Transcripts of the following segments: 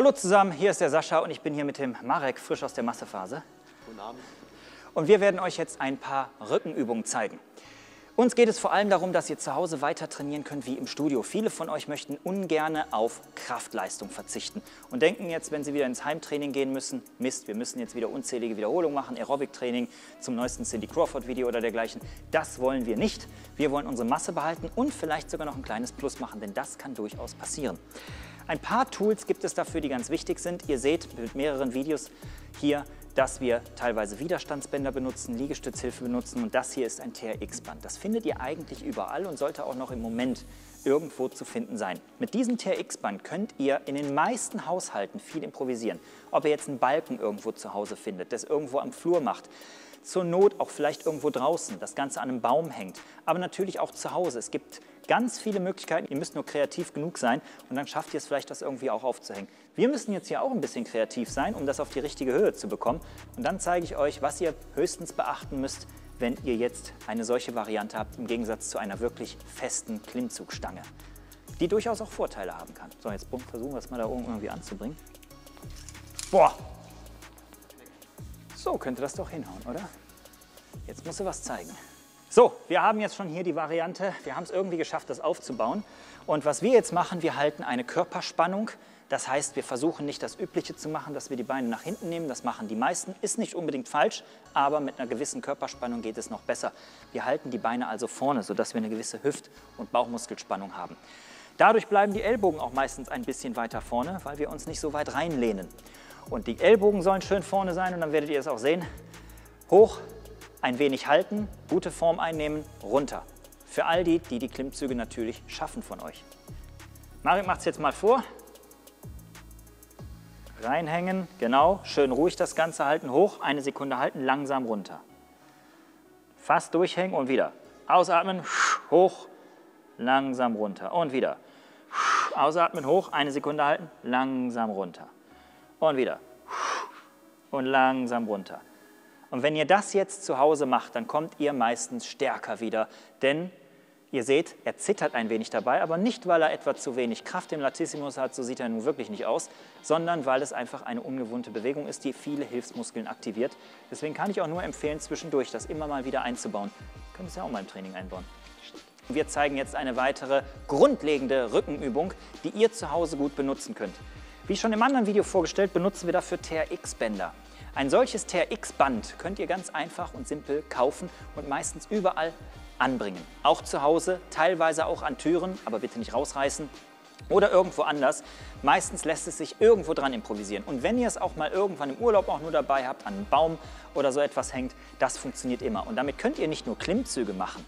Hallo zusammen, hier ist der Sascha und ich bin hier mit dem Marek, frisch aus der Massephase. Guten Abend. Und wir werden euch jetzt ein paar Rückenübungen zeigen. Uns geht es vor allem darum, dass ihr zu Hause weiter trainieren könnt wie im Studio. Viele von euch möchten ungerne auf Kraftleistung verzichten und denken jetzt, wenn sie wieder ins Heimtraining gehen müssen, Mist, wir müssen jetzt wieder unzählige Wiederholungen machen, Aerobic-Training zum neuesten Cindy Crawford-Video oder dergleichen. Das wollen wir nicht. Wir wollen unsere Masse behalten und vielleicht sogar noch ein kleines Plus machen, denn das kann durchaus passieren. Ein paar Tools gibt es dafür, die ganz wichtig sind. Ihr seht mit mehreren Videos hier, dass wir teilweise Widerstandsbänder benutzen, Liegestützhilfe benutzen und das hier ist ein TRX-Band. Das findet ihr eigentlich überall und sollte auch noch im Moment irgendwo zu finden sein. Mit diesem TRX-Band könnt ihr in den meisten Haushalten viel improvisieren. Ob ihr jetzt einen Balken irgendwo zu Hause findet, das irgendwo am Flur macht, zur Not auch vielleicht irgendwo draußen, das Ganze an einem Baum hängt, aber natürlich auch zu Hause. Es gibt ganz viele Möglichkeiten, ihr müsst nur kreativ genug sein und dann schafft ihr es vielleicht, das irgendwie auch aufzuhängen. Wir müssen jetzt hier auch ein bisschen kreativ sein, um das auf die richtige Höhe zu bekommen und dann zeige ich euch, was ihr höchstens beachten müsst, wenn ihr jetzt eine solche Variante habt, im Gegensatz zu einer wirklich festen Klimmzugstange, die durchaus auch Vorteile haben kann. So, jetzt versuchen wir es mal da oben irgendwie anzubringen. Boah! So könnte das doch hinhauen, oder? Jetzt muss sie was zeigen. So, wir haben jetzt schon hier die Variante, wir haben es irgendwie geschafft, das aufzubauen. Und was wir jetzt machen, wir halten eine Körperspannung. Das heißt, wir versuchen nicht das Übliche zu machen, dass wir die Beine nach hinten nehmen. Das machen die meisten, ist nicht unbedingt falsch, aber mit einer gewissen Körperspannung geht es noch besser. Wir halten die Beine also vorne, sodass wir eine gewisse Hüft- und Bauchmuskelspannung haben. Dadurch bleiben die Ellbogen auch meistens ein bisschen weiter vorne, weil wir uns nicht so weit reinlehnen. Und die Ellbogen sollen schön vorne sein und dann werdet ihr es auch sehen. Hoch, ein wenig halten, gute Form einnehmen, runter. Für all die, die die Klimmzüge natürlich schaffen von euch. Marek macht es jetzt mal vor. Reinhängen, genau, schön ruhig das Ganze halten, hoch, eine Sekunde halten, langsam runter. Fast durchhängen und wieder. Ausatmen, hoch, langsam runter und wieder. Ausatmen, hoch, eine Sekunde halten, langsam runter. Und wieder. Und langsam runter. Und wenn ihr das jetzt zu Hause macht, dann kommt ihr meistens stärker wieder. Denn ihr seht, er zittert ein wenig dabei, aber nicht, weil er etwa zu wenig Kraft im Latissimus hat, so sieht er nun wirklich nicht aus, sondern weil es einfach eine ungewohnte Bewegung ist, die viele Hilfsmuskeln aktiviert. Deswegen kann ich auch nur empfehlen, zwischendurch das immer mal wieder einzubauen. Könnt ihr es ja auch mal im Training einbauen. Wir zeigen jetzt eine weitere grundlegende Rückenübung, die ihr zu Hause gut benutzen könnt. Wie schon im anderen Video vorgestellt, benutzen wir dafür TRX-Bänder. Ein solches TRX-Band könnt ihr ganz einfach und simpel kaufen und meistens überall anbringen. Auch zu Hause, teilweise auch an Türen, aber bitte nicht rausreißen oder irgendwo anders. Meistens lässt es sich irgendwo dran improvisieren. Und wenn ihr es auch mal irgendwann im Urlaub auch nur dabei habt, an einem Baum oder so etwas hängt, das funktioniert immer. Und damit könnt ihr nicht nur Klimmzüge machen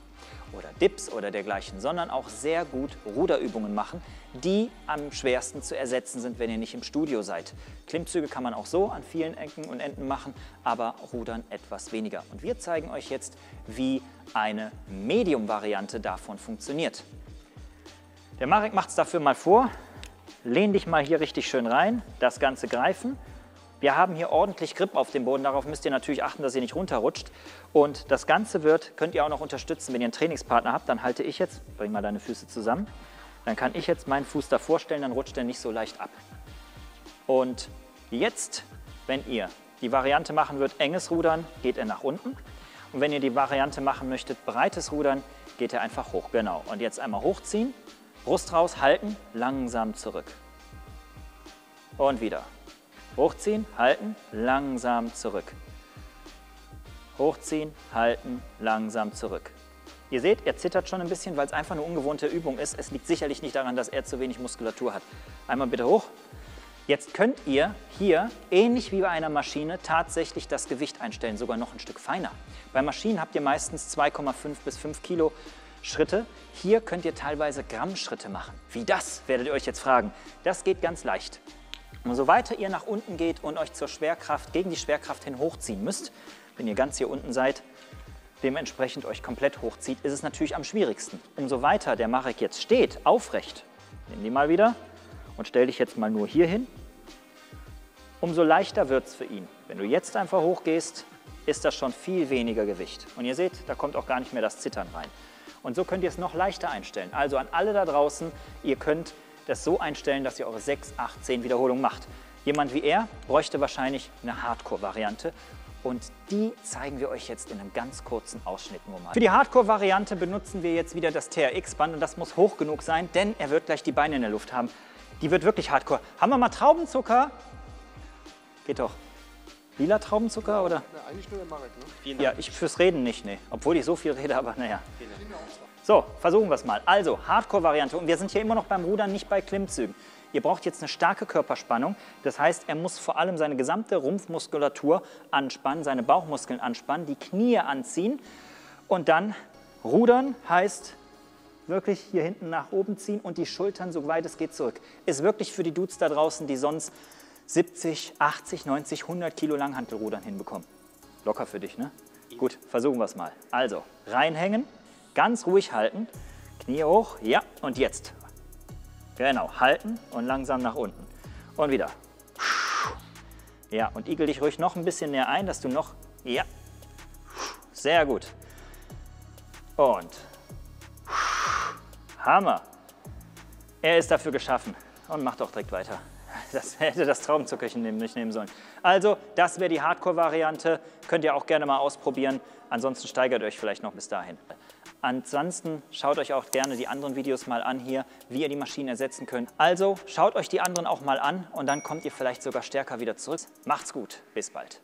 oder Dips oder dergleichen, sondern auch sehr gut Ruderübungen machen, die am schwersten zu ersetzen sind, wenn ihr nicht im Studio seid. Klimmzüge kann man auch so an vielen Ecken und Enden machen, aber Rudern etwas weniger. Und wir zeigen euch jetzt, wie eine Medium-Variante davon funktioniert. Der Marek macht es dafür mal vor. Lehn dich mal hier richtig schön rein, das Ganze greifen. Wir haben hier ordentlich Grip auf dem Boden, darauf müsst ihr natürlich achten, dass ihr nicht runterrutscht. Und das Ganze könnt ihr auch noch unterstützen, wenn ihr einen Trainingspartner habt, dann halte ich jetzt, bring mal deine Füße zusammen, dann kann ich jetzt meinen Fuß davor stellen, dann rutscht er nicht so leicht ab. Und jetzt, wenn ihr die Variante machen würdet, enges Rudern, geht er nach unten. Und wenn ihr die Variante machen möchtet, breites Rudern, geht er einfach hoch. Genau, und jetzt einmal hochziehen, Brust raus, halten, langsam zurück. Und wieder. Hochziehen, halten, langsam zurück. Hochziehen, halten, langsam zurück. Ihr seht, er zittert schon ein bisschen, weil es einfach eine ungewohnte Übung ist. Es liegt sicherlich nicht daran, dass er zu wenig Muskulatur hat. Einmal bitte hoch. Jetzt könnt ihr hier, ähnlich wie bei einer Maschine, tatsächlich das Gewicht einstellen, sogar noch ein Stück feiner. Bei Maschinen habt ihr meistens 2,5 bis 5 Kilo Schritte. Hier könnt ihr teilweise Gramm-Schritte machen. Wie das, werdet ihr euch jetzt fragen. Das geht ganz leicht. Umso weiter ihr nach unten geht und euch zur Schwerkraft, gegen die Schwerkraft hin hochziehen müsst, wenn ihr ganz hier unten seid, dementsprechend euch komplett hochzieht, ist es natürlich am schwierigsten. Umso weiter der Marek jetzt steht, aufrecht, nimm die mal wieder und stell dich jetzt mal nur hier hin, umso leichter wird es für ihn. Wenn du jetzt einfach hochgehst, ist das schon viel weniger Gewicht. Und ihr seht, da kommt auch gar nicht mehr das Zittern rein. Und so könnt ihr es noch leichter einstellen. Also an alle da draußen, ihr könnt das so einstellen, dass ihr eure 6, 8, 10 Wiederholungen macht. Jemand wie er bräuchte wahrscheinlich eine Hardcore-Variante und die zeigen wir euch jetzt in einem ganz kurzen Ausschnitt nur mal. Für die Hardcore-Variante benutzen wir jetzt wieder das TRX-Band und das muss hoch genug sein, denn er wird gleich die Beine in der Luft haben. Die wird wirklich Hardcore. Haben wir mal Traubenzucker? Geht doch. Lila Traubenzucker oder? Na, eigentlich nur der Marek, ne? Ja, ich fürs Reden nicht, ne. Obwohl ich so viel rede, aber naja. So, versuchen wir es mal. Also, Hardcore-Variante. Und wir sind hier immer noch beim Rudern, nicht bei Klimmzügen. Ihr braucht jetzt eine starke Körperspannung. Das heißt, er muss vor allem seine gesamte Rumpfmuskulatur anspannen, seine Bauchmuskeln anspannen, die Knie anziehen. Und dann rudern heißt wirklich hier hinten nach oben ziehen und die Schultern so weit es geht zurück. Ist wirklich für die Dudes da draußen, die sonst 70, 80, 90, 100 Kilo Langhantelrudern hinbekommen. Locker für dich, ne? Gut, versuchen wir es mal. Also, reinhängen, ganz ruhig halten, Knie hoch, ja, und jetzt. Genau, halten und langsam nach unten. Und wieder. Ja, und igel dich ruhig noch ein bisschen näher ein, dass du noch, ja, sehr gut. Und Hammer. Er ist dafür geschaffen und macht auch direkt weiter. Das hätte das Traubenzuckerchen nicht nehmen sollen. Also, das wäre die Hardcore-Variante. Könnt ihr auch gerne mal ausprobieren. Ansonsten steigert euch vielleicht noch bis dahin. Ansonsten schaut euch auch gerne die anderen Videos mal an hier, wie ihr die Maschinen ersetzen könnt. Also, schaut euch die anderen auch mal an und dann kommt ihr vielleicht sogar stärker wieder zurück. Macht's gut. Bis bald.